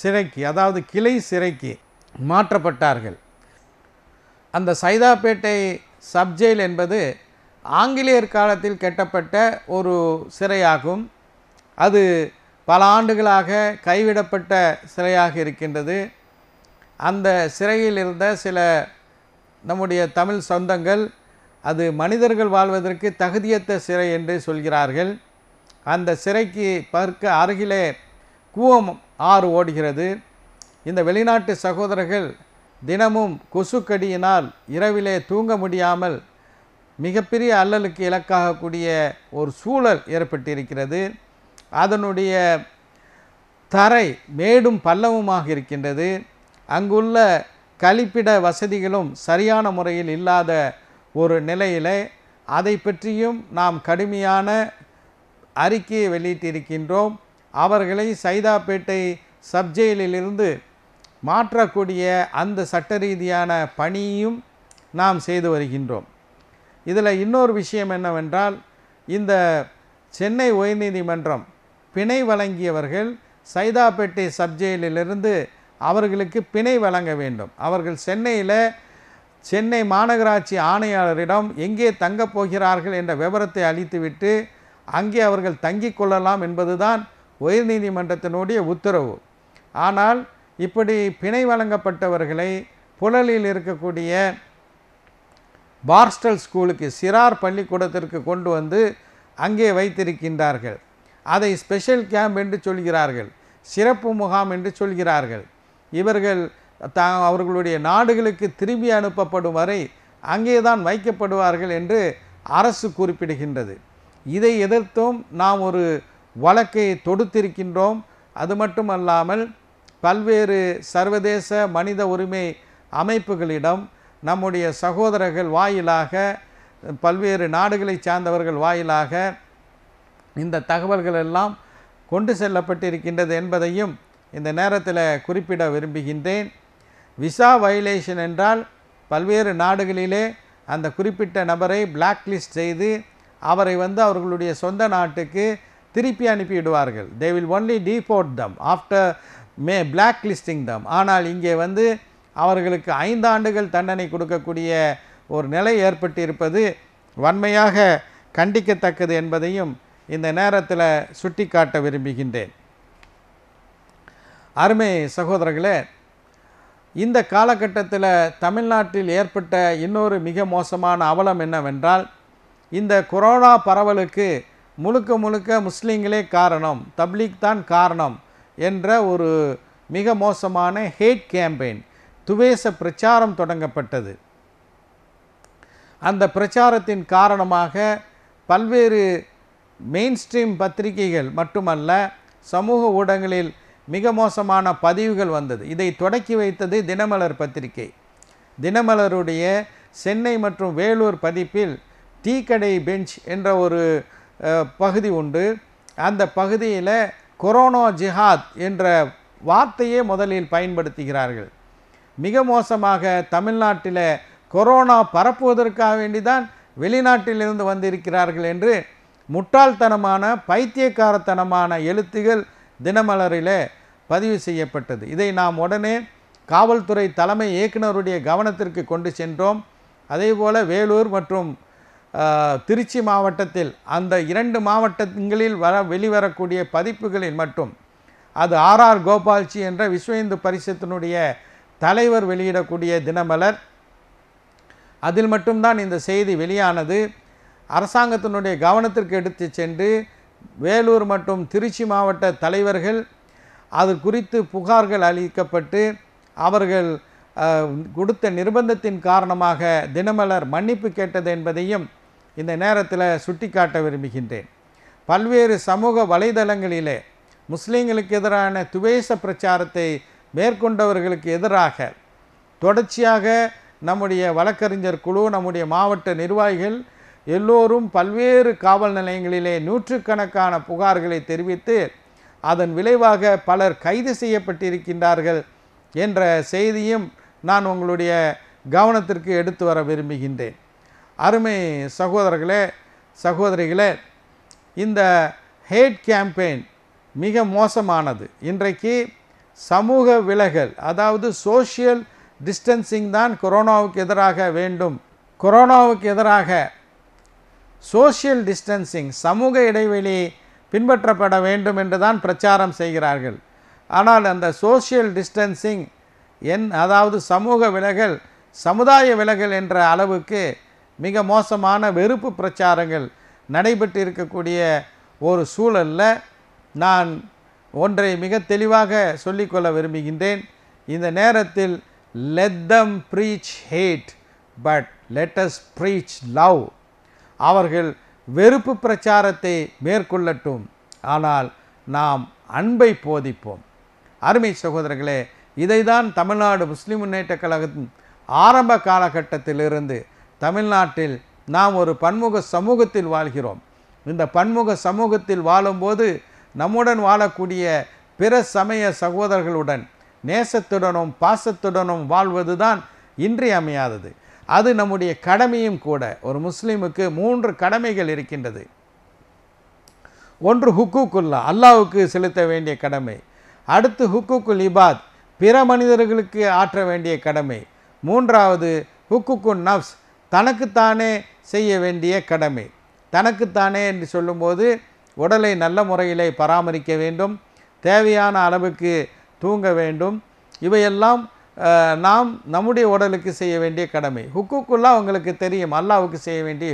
சிறைக்கு, அதாவது கிளை சிறைக்கு மாற்றப்பட்டார்கள். அந்த சைதாப்பேட்டை சப்ஜெயில் என்பது ஆங்கிலேயர் காலத்தில் கட்டப்பட்ட ஒரு சிறையாகும். அது பல ஆண்டுகளாக கைவிடப்பட்ட சிறையாக இருக்கின்றது. அந்த சிறையில் இருந்த சில நம்முடைய தமிழ் சொந்தங்கள் அது மனிதர்கள் வாழ்வதற்கு தகுதியற்ற சிறை என்று சொல்கிறார்கள். அந்த சிறைக்கு அருகிலே கூவம் ஆறு ஓடுகிறது. இந்த வெளிநாட்டு சகோதரர்கள் தினமும் கொசுக்கடியினால் இரவிலே தூங்க முடியாமல் மிகப்பெரிய அல்லலுக்கு இலக்காகக்கூடிய ஒரு சூழல் ஏற்பட்டிருக்கிறது. அதனுடைய தரை மேடும் பள்ளமுமாக இருக்கின்றது. அங்குள்ள கழிப்பிட வசதிகளும் சரியான முறையில் இல்லாத ஒரு நிலையிலே அதை பற்றியும் நாம் கடுமையான அறிக்கையை வெளியிட்டிருக்கின்றோம். அவர்களை சைதாப்பேட்டை சப்ஜெயிலிருந்து மாற்றக்கூடிய அந்த சட்ட ரீதியான பணியும் நாம் செய்து வருகின்றோம். இதில் இன்னொரு விஷயம் என்னவென்றால், இந்த சென்னை உயர்நீதிமன்றம் பிணை வழங்கியவர்கள் சைதாப்பேட்டை சப்ஜெயிலிருந்து அவர்களுக்கு பிணை வழங்க வேண்டும். அவர்கள் சென்னை மாநகராட்சி ஆணையாளரிடம் எங்கே தங்கப் போகிறார்கள் என்ற விவரத்தை அளித்துவிட்டு அங்கே அவர்கள் தங்கிக் கொள்ளலாம் என்பதுதான் உயர்நீதிமன்றத்தினுடைய உத்தரவு. ஆனால் இப்படி பிணை வழங்கப்பட்டவர்களை புழலில் இருக்கக்கூடிய பார்ஸ்டல் ஸ்கூலுக்கு, சிறார் பள்ளிக்கூடத்திற்கு கொண்டு அங்கே வைத்திருக்கின்றார்கள். அதை ஸ்பெஷல் கேம்ப் என்று சொல்கிறார்கள், சிறப்பு முகாம் என்று சொல்கிறார்கள். இவர்கள் அவர்களுடைய நாடுகளுக்கு திரும்பி அனுப்பப்படும் வரை அங்கேதான் வைக்கப்படுவார்கள் என்று அரசு குறிப்பிடுகின்றது. இதை எதிர்த்தும் நாம் ஒரு வழக்கை தொடுத்திருக்கின்றோம். அது மட்டுமல்லாமல் பல்வேறு சர்வதேச மனித உரிமை அமைப்புகளிடம் நம்முடைய சகோதரர்கள் வாயிலாக பல்வேறு நாடுகளை சார்ந்தவர்கள் வாயிலாக இந்த தகவல்கள் எல்லாம் கொண்டு செல்லப்பட்டிருக்கின்றது என்பதையும் இந்த நேரத்தில் குறிப்பிட விரும்புகின்றேன். விசா வயலேஷன் என்றால் பல்வேறு நாடுகளிலே அந்த குறிப்பிட்ட நபரை பிளாக் லிஸ்ட் செய்து அவரை அவர்களுடைய சொந்த நாட்டுக்கு திருப்பி அனுப்பிவிடுவார்கள். They will only deport them after may black listing them. ஆனால் இங்கே அவர்களுக்கு 5 ஆண்டுகள் தண்டனை கொடுக்கக்கூடிய ஒரு நிலை ஏற்பட்டிருப்பது வன்மையாக கண்டிக்கத்தக்கது என்பதையும் இந்த நேரத்தில் சுட்டிக்காட்ட விரும்புகின்றேன். அருமை சகோதரர்களே, இந்த காலகட்டத்தில் தமிழ்நாட்டில் ஏற்பட்ட இன்னொரு மிக மோசமான அவலம் என்னவென்றால், இந்த கொரோனா பரவலுக்கு முழுக்க முழுக்க முஸ்லீம்களே காரணம், தப்லீக் தான் காரணம் என்ற ஒரு மிக மோசமான ஹேட் கேம்பெயின், துவேச பிரச்சாரம் தொடங்கப்பட்டது. அந்த பிரச்சாரத்தின் காரணமாக பல்வேறு மெயின்ஸ்ட்ரீம் பத்திரிகைகள் மட்டுமல்ல சமூக ஊடகங்களில் மிக மோசமான பதிவுகள் வந்தது. இதை தொடக்கி வைத்தது தினமலர் பத்திரிகை. தினமலருடைய சென்னை மற்றும் வேலூர் பதிப்பில் டீ கடை பெஞ்ச் என்ற ஒரு பகுதி உண்டு. அந்த பகுதியில் கொரோனா ஜிஹாத் என்ற வார்த்தையே முதலில் பயன்படுத்துகிறார்கள். மிக மோசமாக தமிழ்நாட்டில் கொரோனா பரப்புவதற்காக வேண்டிதான் வெளிநாட்டிலிருந்து வந்திருக்கிறார்கள் என்று முட்டாள்தனமான பைத்தியக்காரத்தனமான எழுத்துகள் தினமலரில் பதிவு செய்யப்பட்டது. இதை நாம் உடனே காவல்துறை தலைமை இயக்குநருடைய கவனத்திற்கு கொண்டு சென்றோம். அதேபோல் வேலூர் மற்றும் திருச்சி மாவட்டத்தில் அந்த 2 மாவட்டங்களில் வெளிவரக்கூடிய பதிப்புகளில் மட்டும் அது ஆர்ஆர் கோபால்ஜி என்ற விஸ்வ இந்து பரிஷத்தினுடைய தலைவர் வெளியிடக்கூடிய தினமலர், அதில் மட்டும்தான் இந்த செய்தி வெளியானது. அரசாங்கத்தினுடைய கவனத்திற்கு எடுத்து சென்று வேலூர் மற்றும் திருச்சி மாவட்ட தலைவர்கள் அது குறித்து புகார்கள் அளிக்கப்பட்டு அவர்கள் கொடுத்த நிர்பந்தத்தின் காரணமாக தினமலர் மன்னிப்பு கேட்டது என்பதையும் இந்த நேரத்தில் சுட்டிக்காட்ட விரும்புகின்றேன். பல்வேறு சமூக வலைதளங்களிலே முஸ்லீம்களுக்கு எதிரான துவேச பிரச்சாரத்தை மேற்கொண்டவர்களுக்கு எதிராக தொடர்ச்சியாக நம்முடைய வழக்கறிஞர் குழு, நம்முடைய மாவட்ட நிர்வாகிகள் எல்லோரும் பல்வேறு காவல் நிலையங்களிலே நூற்றுக்கணக்கான புகார்களை தெரிவித்து அதன் விளைவாக பலர் கைது செய்யப்பட்டிருக்கின்றார்கள் என்ற செய்தியும் நான் உங்களுடைய கவனத்திற்கு எடுத்து வர விரும்புகின்றேன். அருமை சகோதரர்களே, சகோதரிகளே, இந்த ஹேட் கேம்பெயின் மிக மோசமானது. இன்றைக்கு சமூக விலகல், அதாவது சோஷியல் டிஸ்டன்சிங் தான் கொரோனாவுக்கு எதிராக வேண்டும். கொரோனாவுக்கு எதிராக சோஷியல் டிஸ்டன்சிங், சமூக இடைவெளி பின்பற்றப்பட வேண்டும் என்று தான் பிரச்சாரம் செய்கிறார்கள். ஆனால் அந்த சோஷியல் டிஸ்டன்சிங் அதாவது சமூக விலகல், சமுதாய விலகல் என்ற அளவுக்கு மிக மோசமான வெறுப்பு பிரச்சாரங்கள் நடைபெற்றிருக்கக்கூடிய ஒரு சூழலில் நான் ஒன்றை மிக தெளிவாக சொல்லிக்கொள்ள விரும்புகின்றேன். இந்த நேரத்தில் let them preach hate but let us preach love. அவர்கள் வெறுப்பு பிரச்சாரத்தை மேற்கொள்ளட்டும், ஆனால் நாம் அன்பை போதிப்போம். அருமை சகோதரர்களே, இதைதான் தமிழ்நாடு முஸ்லிம் முன்னேற்ற கழகத்தின் ஆரம்ப காலகட்டத்திலிருந்து தமிழ்நாட்டில் நாம் ஒரு பன்முக சமூகத்தில் வாழ்கிறோம். இந்த பன்முக சமூகத்தில் வாழும்போது நம்முடன் வாழக்கூடிய பிற சமய சகோதரர்களுடன் நேசத்துடனும் பாசத்துடனும் வாழ்வது தான் இன்றியமையாதது. அது நம்முடைய கடமையும் கூட. ஒரு முஸ்லீமுக்கு 3 கடமைகள் இருக்கின்றது. ஒன்று ஹுக்கூக்குல்லா, அல்லாஹ்வுக்கு செலுத்த வேண்டிய கடமை. அடுத்து ஹுக்கூக்குல் இபாத், பிற மனிதர்களுக்கு ஆற்ற வேண்டிய கடமை. 3வது ஹுக்கூக்குன் நஃப்ஸ், தனக்குத்தானே செய்ய வேண்டிய கடமை. தனக்குத்தானே என்று சொல்லும்போது உடலை நல்ல முறையிலே பராமரிக்க வேண்டும், தேவையான அளவுக்கு தூங்க வேண்டும். இவையெல்லாம் நாம் நம்முடைய உடலுக்கு செய்ய வேண்டிய கடமை. ஹுக்கூக்குல்லா உங்களுக்கு தெரியும், அல்லாஹ்வுக்கு செய்ய வேண்டிய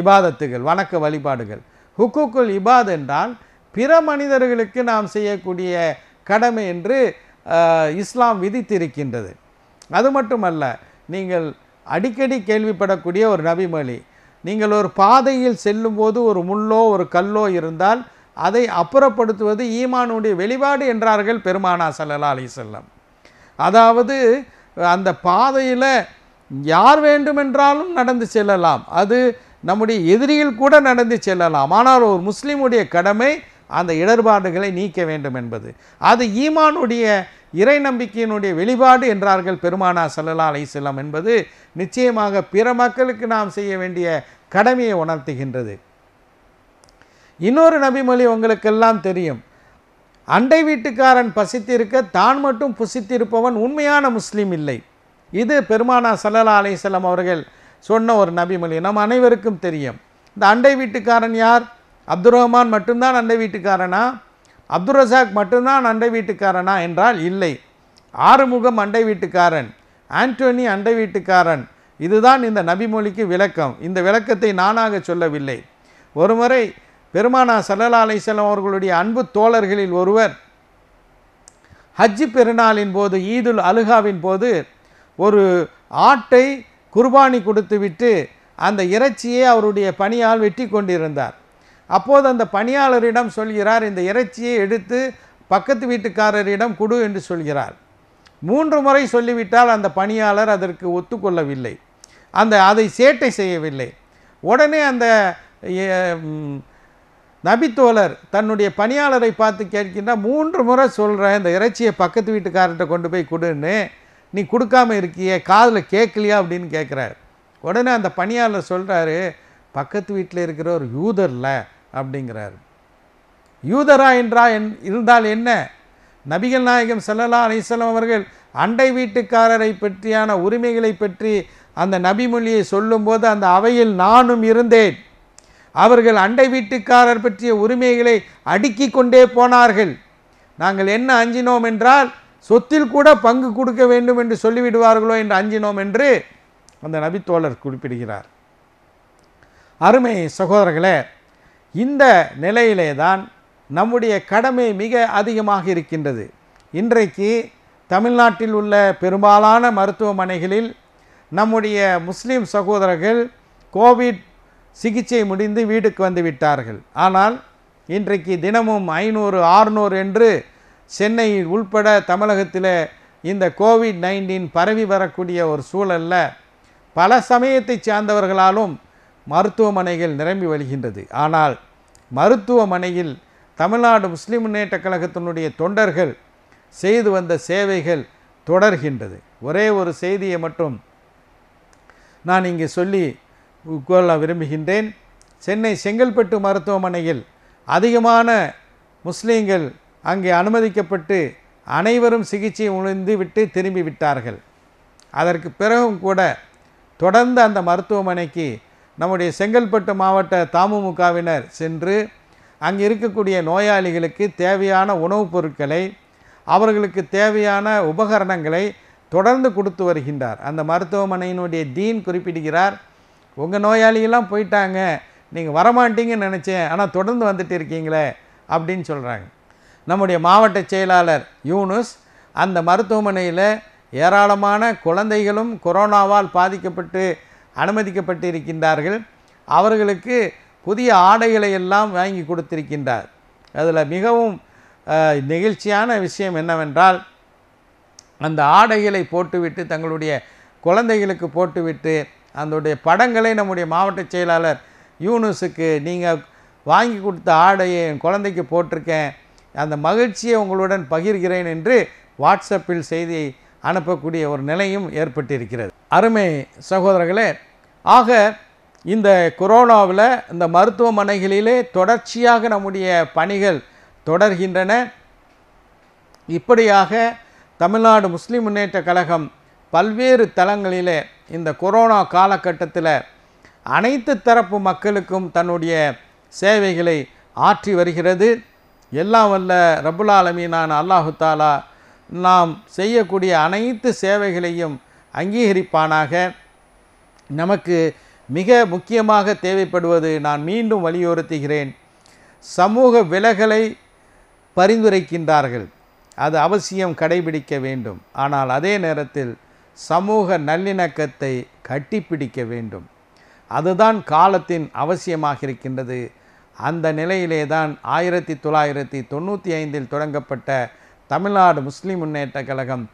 இபாதத்துகள், வணக்க வழிபாடுகள். ஹுக்கூக்குல் இபாத் என்றால் பிற மனிதர்களுக்கு நாம் செய்யக்கூடிய கடமை என்று இஸ்லாம் விதித்திருக்கின்றது. அது மட்டுமல்ல, நீங்கள் அடிக்கடி கேள்விப்படக்கூடிய ஒரு நபிமொழி, நீங்கள் ஒரு பாதையில் செல்லும்போது ஒரு முள்ளோ ஒரு கல்லோ இருந்தால் அதை அப்புறப்படுத்துவது ஈமானுடைய வெளிப்பாடு என்றார்கள் பெருமானார் ஸல்லல்லாஹு அலைஹி வஸல்லம். அதாவது அந்த பாதையில் யார் வேண்டுமென்றாலும் நடந்து செல்லலாம், அது நம்முடைய எதிரியில் கூட நடந்து செல்லலாம். ஆனால் ஒரு முஸ்லீமுடைய கடமை அந்த இடர்பாடுகளை நீக்க வேண்டும் என்பது, அது ஈமானுடைய இறை நம்பிக்கையினுடைய வெளிப்பாடு என்றார்கள் பெருமானார் ஸல்லல்லாஹு அலைஹி வஸல்லம் என்பது நிச்சயமாக பிற மக்களுக்கு நாம் செய்ய வேண்டிய கடமையை உணர்த்துகின்றது. இன்னொரு நபிமொழி உங்களுக்கெல்லாம் தெரியும், அண்டை வீட்டுக்காரன் பசித்திருக்க தான் மட்டும் புசித்திருப்பவன் உண்மையான முஸ்லீம் இல்லை. இது பெருமானார் ஸல்லல்லாஹு அலைஹி வஸல்லம் அவர்கள் சொன்ன ஒரு நபிமொழி, நம் அனைவருக்கும் தெரியும். இந்த அண்டை வீட்டுக்காரன் யார்? அப்துல் ரஹ்மான் மட்டும்தான் அண்டை வீட்டுக்காரனா? அப்துல் ரசாக் மட்டும்தான் அண்டை வீட்டுக்காரனா என்றால் இல்லை. ஆறுமுகம் அண்டை வீட்டுக்காரன், ஆண்டோனி அண்டை வீட்டுக்காரன். இதுதான் இந்த நபிமொழிக்கு விளக்கம். இந்த விளக்கத்தை நானாக சொல்லவில்லை. ஒருமுறை பெருமானார் ஸல்லல்லாஹு அலைஹி வஸல்லம் அவர்களுடைய அன்பு தோழர்களில் ஒருவர் ஹஜ்ஜி பெருநாளின் போது, ஈதுல் அலுகாவின் போது, ஒரு ஆட்டை குர்பானி கொடுத்துவிட்டு அந்த இறைச்சியை அவருடைய பணியால் வெட்டி கொண்டிருந்தார். அப்போது அந்த பணியாளரிடம் சொல்கிறார், இந்த இறைச்சியை எடுத்து பக்கத்து வீட்டுக்காரரிடம் கொடு என்று சொல்கிறார். 3 முறை சொல்லிவிட்டால் அந்த பணியாளர் அதற்கு ஒத்துக்கொள்ளவில்லை, அதை சேட்டை செய்யவில்லை. உடனே அந்த நபித்தோழர் தன்னுடைய பணியாளரை பார்த்து கேட்கின்றார், 3 முறை சொல்கிறேன் இந்த இறைச்சியை பக்கத்து வீட்டுக்காரர்கிட்ட கொண்டு போய் கொடுன்னு, நீ கொடுக்காமல் இருக்கியே, காதில் கேட்கலையா அப்படின்னு கேட்குறாரு. உடனே அந்த பணியாளர் சொல்கிறாரு, பக்கத்து வீட்டில் இருக்கிற ஒரு யூதர்ல அப்படிங்கிறார். யூதரா இருந்தால் என்ன? நபிகள் நாயகம் ஸல்லல்லாஹு அலைஹி வஸல்லம் அவர்கள் அண்டை வீட்டுக்காரரை பற்றியான உரிமைகளை பற்றி அந்த நபிமொழியை சொல்லும்போது, அந்த அவையில் நானும் இருந்தேன், அவர்கள் அண்டை வீட்டுக்காரர் பற்றிய உரிமைகளை அடுக்கி கொண்டே போனார்கள். நாங்கள் என்ன அஞ்சினோம் என்றால், சொத்தில் கூட பங்கு கொடுக்க வேண்டும் என்று சொல்லிவிடுவார்களோ என்று அஞ்சினோம் என்று அந்த நபித்தோழர் குறிப்பிடுகிறார். அருமை சகோதரர்களே, இந்த நிலையிலே தான் நம்முடைய கடமை மிக அதிகமாக இருக்கின்றது. இன்றைக்கு தமிழ்நாட்டில் உள்ள பெரும்பாலான மருத்துவமனைகளில் நம்முடைய முஸ்லீம் சகோதரர்கள் கோவிட் சிகிச்சை முடிந்து வீட்டுக்கு வந்து விட்டார்கள். ஆனால் இன்றைக்கு தினமும் 500, 600 என்று சென்னையில் உள்பட தமிழகத்தில் இந்த கோவிட்-19 பரவி வரக்கூடிய ஒரு சூழலில் பல சமயத்தை சார்ந்தவர்களாலும் மருத்துவமனைகள் நிரம்பி வருகின்றது. ஆனால் மருத்துவமனையில் தமிழ்நாடு முஸ்லிம் முன்னேற்ற கழகத்தினுடைய தொண்டர்கள் செய்து வந்த சேவைகள் தொடர்கின்றது. ஒரே ஒரு செய்தியை மட்டும் நான் இங்கே சொல்லி கொள்ள விரும்புகின்றேன். சென்னை செங்கல்பட்டு மருத்துவமனையில் அதிகமான முஸ்லீம்கள் அங்கே அனுமதிக்கப்பட்டு அனைவரும் சிகிச்சை முடிந்துவிட்டு திரும்பிவிட்டார்கள். அதற்கு பிறகும் கூட தொடர்ந்து அந்த மருத்துவமனைக்கு நம்முடைய செங்கல்பட்டு மாவட்ட தமுமுகவினர் சென்று அங்கே இருக்கக்கூடிய நோயாளிகளுக்கு தேவையான உணவுப் பொருட்களை, அவர்களுக்கு தேவையான உபகரணங்களை தொடர்ந்து கொடுத்து வருகின்றார். அந்த மருத்துவமனையினுடைய டீன் குறிப்பிடுகிறார், உங்கள் நோயாளிகள்லாம் போயிட்டாங்க, நீங்கள் வரமாட்டீங்கன்னு நினச்சேன், ஆனால் தொடர்ந்து வந்துட்டு இருக்கீங்களே அப்படின்னு சொல்கிறாங்க. நம்முடைய மாவட்ட செயலாளர் யூனுஸ், அந்த மருத்துவமனையில் ஏராளமான குழந்தைகளும் கொரோனாவால் பாதிக்கப்பட்டு அனுமதிக்கப்பட்டு இருக்கின்றார்கள். அவர்களுக்கு புதிய ஆடைகளை எல்லாம் வாங்கி கொடுத்திருக்கின்றார். அதில் மிகவும் நெகிழ்ச்சியான விஷயம் என்னவென்றால், அந்த ஆடைகளை போட்டுவிட்டு தங்களுடைய குழந்தைகளுக்கு போட்டுவிட்டு அதனுடைய படங்களை நம்முடைய மாவட்ட செயலாளர் யூனுஸுக்கு, நீங்கள் வாங்கி கொடுத்த ஆடையை என் குழந்தைக்கு போட்டிருக்கேன், அந்த மகிழ்ச்சியை உங்களுடன் பகிர்கிறேன் என்று வாட்ஸ்அப்பில் செய்தியை அனுப்பக்கூடிய ஒரு நிலையும் ஏற்பட்டிருக்கிறது. அருமை சகோதரர்களே, ஆக இந்த கொரோனாவில் இந்த மருத்துவமனைகளிலே தொடர்ச்சியாக நம்முடைய பணிகள் தொடர்கின்றன. இப்படியாக தமிழ்நாடு முஸ்லிம் முன்னேற்ற கழகம் பல்வேறு தளங்களிலே இந்த கொரோனா காலகட்டத்தில் அனைத்து தரப்பு மக்களுக்கும் தன்னுடைய சேவைகளை ஆற்றி வருகிறது. எல்லாம் வல்ல ரப்புல் ஆலமீனான அல்லாஹு தாலா நாம் செய்யக்கூடிய அனைத்து சேவைகளையும் அங்கீகரிப்பானாக. நமக்கு மிக முக்கியமாக தேவைப்படுவது, நான் மீண்டும் வலியுறுத்துகிறேன், சமூக விலகலை பரிந்துரைக்கின்றார்கள், அது அவசியம் கடைபிடிக்க வேண்டும். ஆனால் அதே நேரத்தில் சமூக நல்லிணக்கத்தை கட்டிப்பிடிக்க வேண்டும். அதுதான் காலத்தின் அவசியமாக இருக்கின்றது. அந்த நிலையிலே தான் 1995 தொடங்கப்பட்ட தமிழ்நாடு முஸ்லிம் முன்னேற்ற கழகம்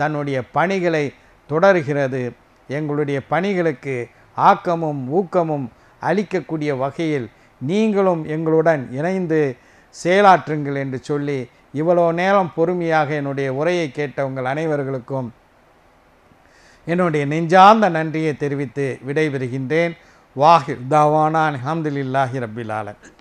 தன்னுடைய பணிகளை தொடர்கிறது. எங்களுடைய பணிகளுக்கு ஆக்கமும் ஊக்கமும் அளிக்கக்கூடிய வகையில் நீங்களும் எங்களுடன் இணைந்து செயலாற்றுங்கள் என்று சொல்லி இவ்வளோ நேரம் பொறுமையாக என்னுடைய உரையை கேட்ட உங்கள் அனைவர்களுக்கும் என்னுடைய நெஞ்சார்ந்த நன்றியை தெரிவித்து விடைபெறுகின்றேன். வாஹிர் தாவானா அல்ஹம்துலில்லாஹி ரப்பில் ஆலமீன்.